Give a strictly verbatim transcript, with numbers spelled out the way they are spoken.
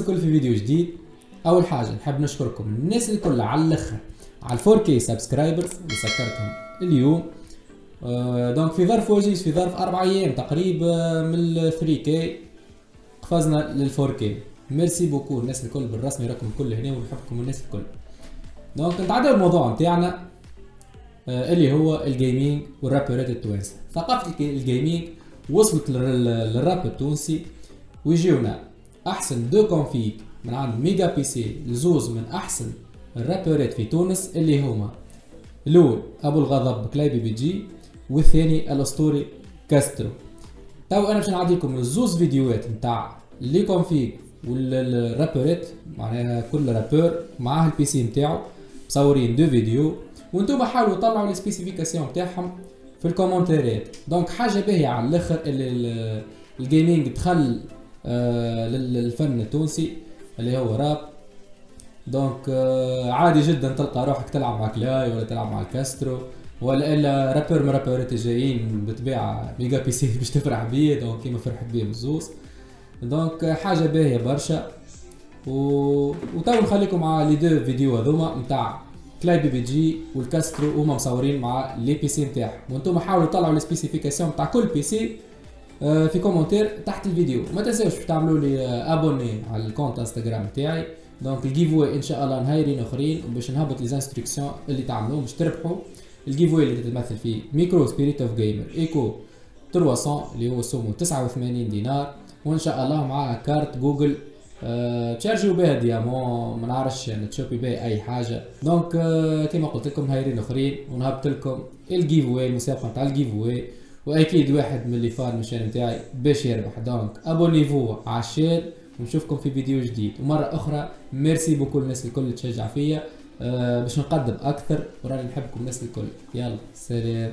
الكل في فيديو جديد. اول حاجه نحب نشكركم الناس الكل على الاخر على الفور كي سبسكرايبرز اللي سكرتهم اليوم. أه دونك في ظرف وجيز في ظرف اربع ايام تقريبا من ثري كي قفزنا لل فور كي. ميرسي بوكو الناس الكل، بالرسمي راكم الكل هنا ونحبكم الناس الكل. دونك نتعدى الموضوع نتاعنا أه اللي هو الجيمنج والرابرات التوانسه. ثقافه الجيمنج وصلت للراب التونسي، ويجيونا احسن دو كونفيك من عند ميجا بي سي لزوز من احسن الرابرات في تونس اللي هما لول ابو الغضب كلاي بي بي جي، والثاني الاسطوري كاسترو. تو انا باش نعدي لكم الزوز فيديوهات نتاع لي كونفيك والرابرات، معناها كل رابور معاه البي سي نتاعو، مصورين دو فيديو، وانتم حاولوا طلعوا لي سبيسيفيكاسيون نتاعهم في الكومنتات. دونك حاجه باهيه على الاخر اللي الجيمنج دخل آه للفن التونسي اللي هو راب. دونك آه عادي جدا تلقى روحك تلعب مع كلاي ولا تلعب مع كاسترو ولا الا رابر من رابرات الجايين بطبيعه ميجا بي سي باش تفرح بيه. دونك كيما فرحت بيه بزوز، دونك حاجه باهيه برشا. و وتو نخليكم مع لي دو فيديو هذوما نتاع كلاي بي بي جي والكاسترو، هما مصورين مع لي بي سي نتاعهم، وانتم حاولوا تطلعوا لي سبيسيفيكاسيون نتاع كل بي سي في كومنتير تحت الفيديو. ما تنساوش تعملوا لي ابوني على الكونت انستغرام تاعي. دونك الجيفوي ان شاء الله نهايرين اخرين، وباش نهبط لي زانستركسيون اللي تعملوهم باش تربحوا الجيفوي اللي تتمثل فيه ميكرو سبيريت اوف جيمر ايكو ثلاثمية اللي هو سومو تسعة وثمانين دينار، وان شاء الله معها كارت جوجل أه تشارجيو بها ديامون، ما نعرفش يعني تشوبي بها اي حاجه. دونك أه كما قلت لكم نهايرين اخرين، ونهبط لكم الجيفوي المسابقه تاع الجيفوي، واكيد واحد من اللي فار من الشانل نتاعي باش يربح. دونك ابونيفو على الشانل، ونشوفكم في فيديو جديد. ومره اخرى ميرسي بكل الناس الكل اللي تشجع فيا أه باش نقدم اكثر، وراني نحبكم الناس الكل. يلا سلام.